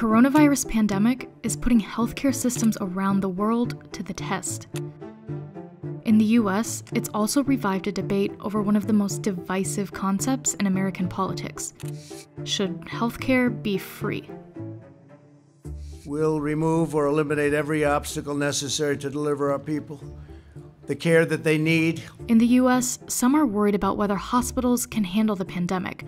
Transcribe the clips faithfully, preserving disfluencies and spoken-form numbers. coronavirus pandemic is putting healthcare systems around the world to the test. In the U S, it's also revived a debate over one of the most divisive concepts in American politics. Should healthcare be free? We'll remove or eliminate every obstacle necessary to deliver our people the care that they need. In the U S, some are worried about whether hospitals can handle the pandemic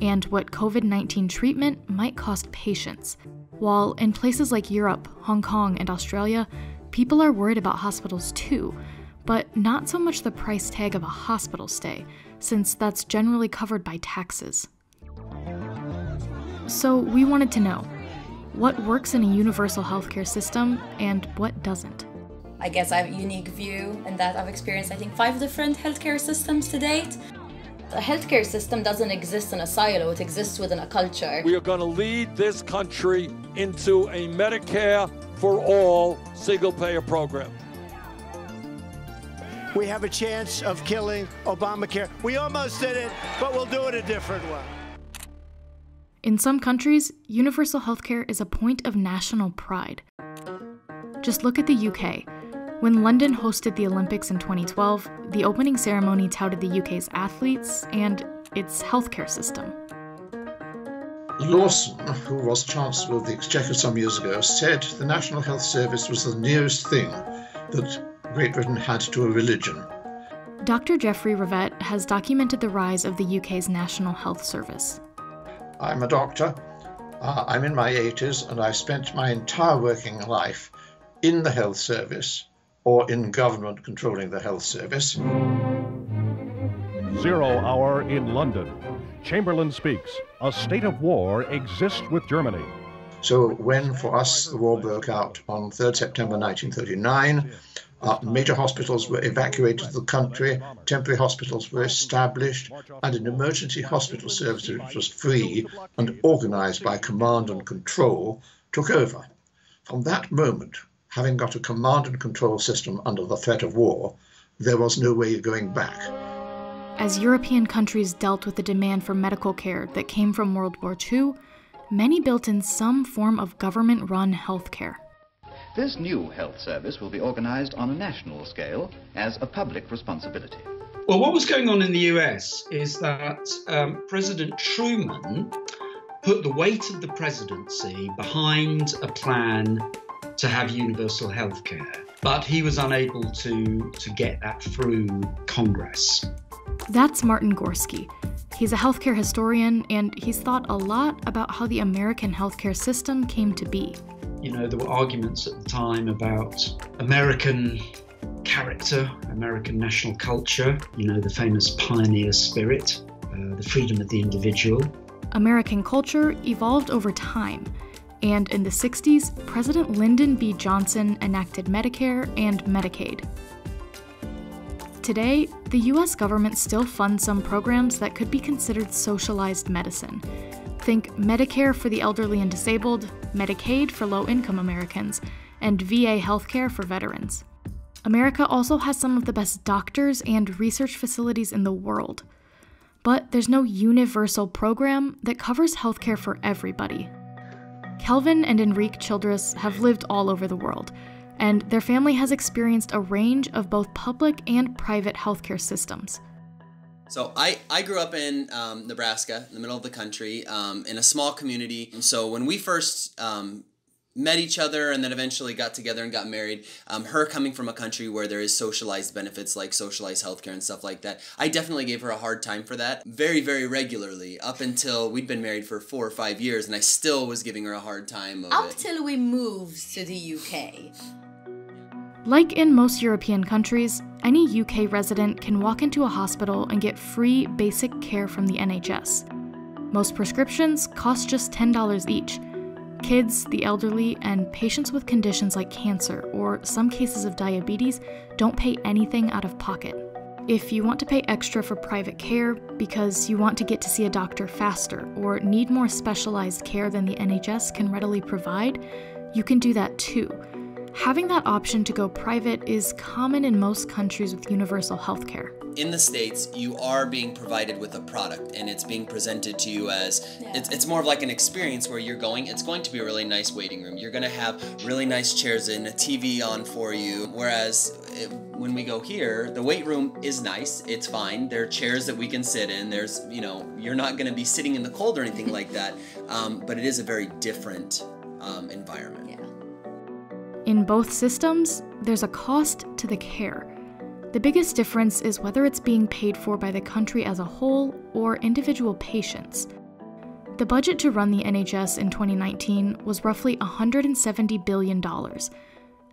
and what COVID nineteen treatment might cost patients. While in places like Europe, Hong Kong, and Australia, people are worried about hospitals too, but not so much the price tag of a hospital stay, since that's generally covered by taxes. So we wanted to know, what works in a universal healthcare system and what doesn't? I guess I have a unique view in that I've experienced, I think, five different healthcare systems to date. A healthcare system doesn't exist in a silo, it exists within a culture. We are going to lead this country into a Medicare for all single-payer program. We have a chance of killing Obamacare. We almost did it, but we'll do it a different way. In some countries, universal healthcare is a point of national pride. Just look at the U K. When London hosted the Olympics in twenty twelve, the opening ceremony touted the U K's athletes and its healthcare system. Laws, who was Chancellor of the Exchequer some years ago, said the National Health Service was the nearest thing that Great Britain had to a religion. Doctor Jeffrey Rivett has documented the rise of the U K's National Health Service. I'm a doctor, uh, I'm in my eighties, and I've spent my entire working life in the health service or in government controlling the health service. Zero hour in London. Chamberlain speaks, a state of war exists with Germany. So when, for us, the war broke out on third September nineteen thirty-nine, Uh, major hospitals were evacuated to the country, temporary hospitals were established, and an emergency hospital service which was free and organized by command and control took over. From that moment, having got a command and control system under the threat of war, there was no way of going back. As European countries dealt with the demand for medical care that came from World War Two, many built in some form of government-run health care. This new health service will be organized on a national scale as a public responsibility. Well, what was going on in the U S is that um, President Truman put the weight of the presidency behind a plan to have universal health care, but he was unable to, to get that through Congress. That's Martin Gorski. He's a healthcare historian, and he's thought a lot about how the American healthcare system came to be. You know, there were arguments at the time about American character, American national culture, you know, the famous pioneer spirit, uh, the freedom of the individual. American culture evolved over time, and in the sixties, President Lyndon B. Johnson enacted Medicare and Medicaid. Today, the U S government still funds some programs that could be considered socialized medicine. Think Medicare for the elderly and disabled, Medicaid for low-income Americans, and V A healthcare for veterans. America also has some of the best doctors and research facilities in the world. But there's no universal program that covers healthcare for everybody. Kelvin and Enrique Childress have lived all over the world, and their family has experienced a range of both public and private healthcare systems. So I, I grew up in um, Nebraska, in the middle of the country, um, in a small community. And so when we first um, met each other and then eventually got together and got married, um, her coming from a country where there is socialized benefits like socialized healthcare and stuff like that, I definitely gave her a hard time for that very, very regularly up until we'd been married for four or five years and I still was giving her a hard time. Up till we moved to the U K. Like in most European countries, any U K resident can walk into a hospital and get free basic care from the N H S. Most prescriptions cost just ten dollars each. Kids, the elderly, and patients with conditions like cancer or some cases of diabetes don't pay anything out of pocket. If you want to pay extra for private care because you want to get to see a doctor faster or need more specialized care than the N H S can readily provide, you can do that too. Having that option to go private is common in most countries with universal health care. In the States, you are being provided with a product and it's being presented to you as, yeah. it's, it's more of like an experience where you're going, it's going to be a really nice waiting room. You're going to have really nice chairs and a T V on for you. Whereas it, when we go here, the wait room is nice. It's fine. There are chairs that we can sit in. There's, you know, you're not going to be sitting in the cold or anything like that. Um, but it is a very different um, environment. Yeah. In both systems, there's a cost to the care. The biggest difference is whether it's being paid for by the country as a whole or individual patients. The budget to run the N H S in twenty nineteen was roughly one hundred seventy billion dollars.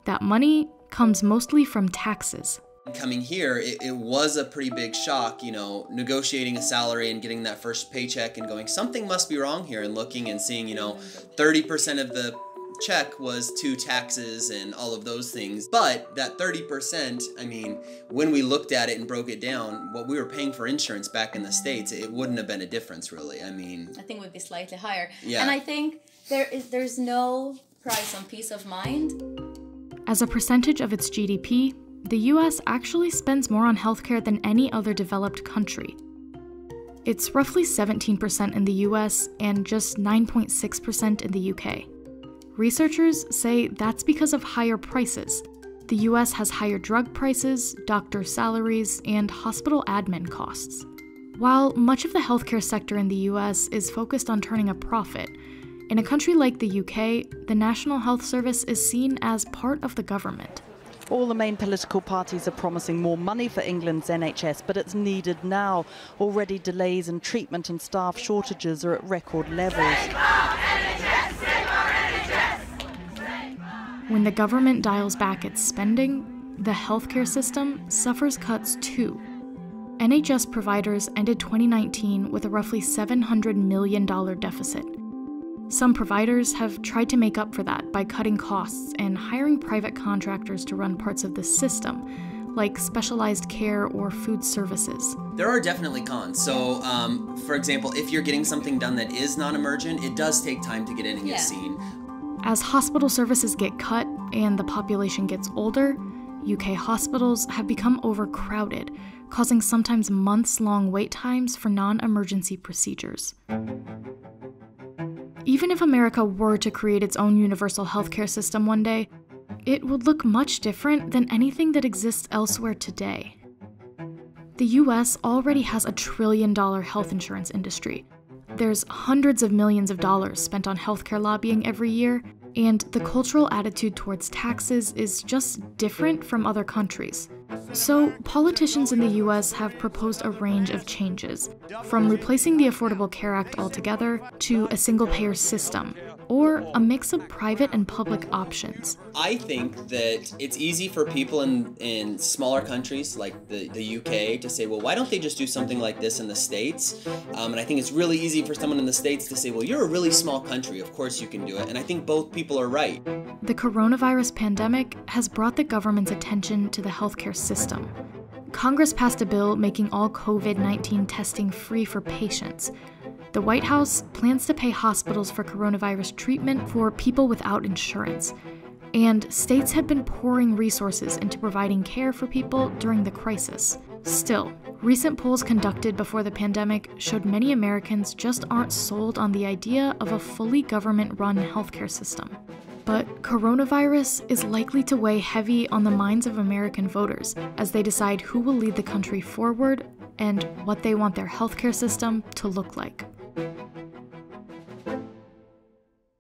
That money comes mostly from taxes. Coming here, it, it was a pretty big shock, you know, negotiating a salary and getting that first paycheck and going, something must be wrong here, and looking and seeing, you know, thirty percent of the check was to taxes and all of those things. But that thirty percent, I mean, when we looked at it and broke it down, what we were paying for insurance back in the States, it wouldn't have been a difference really. I mean, I think it would be slightly higher. Yeah. And I think there is there's no price on peace of mind. As a percentage of its G D P, the U S actually spends more on healthcare than any other developed country. It's roughly seventeen percent in the U S and just nine point six percent in the U K. Researchers say that's because of higher prices. The U S has higher drug prices, doctor salaries, and hospital admin costs. While much of the healthcare sector in the U S is focused on turning a profit, in a country like the U K, the National Health Service is seen as part of the government. All the main political parties are promising more money for England's N H S, but it's needed now. Already delays in treatment and staff shortages are at record levels. When the government dials back its spending, the healthcare system suffers cuts too. N H S providers ended twenty nineteen with a roughly seven hundred million dollars deficit. Some providers have tried to make up for that by cutting costs and hiring private contractors to run parts of the system, like specialized care or food services. There are definitely cons. So, um, for example, if you're getting something done that is non-emergent, it does take time to get in and get yeah. seen. As hospital services get cut and the population gets older, U K hospitals have become overcrowded, causing sometimes months-long wait times for non-emergency procedures. Even if America were to create its own universal healthcare system one day, it would look much different than anything that exists elsewhere today. The U S already has a trillion-dollar health insurance industry. There's hundreds of millions of dollars spent on healthcare lobbying every year, and the cultural attitude towards taxes is just different from other countries. So, politicians in the U S have proposed a range of changes, from replacing the Affordable Care Act altogether to a single-payer system, or a mix of private and public options. I think that it's easy for people in, in smaller countries like the, the U K to say, well, why don't they just do something like this in the States? Um, and I think it's really easy for someone in the States to say, well, you're a really small country, of course you can do it. And I think both people are right. The coronavirus pandemic has brought the government's attention to the healthcare system. Congress passed a bill making all COVID nineteen testing free for patients. The White House plans to pay hospitals for coronavirus treatment for people without insurance. And states have been pouring resources into providing care for people during the crisis. Still, recent polls conducted before the pandemic showed many Americans just aren't sold on the idea of a fully government-run healthcare system. But coronavirus is likely to weigh heavy on the minds of American voters as they decide who will lead the country forward and what they want their healthcare system to look like.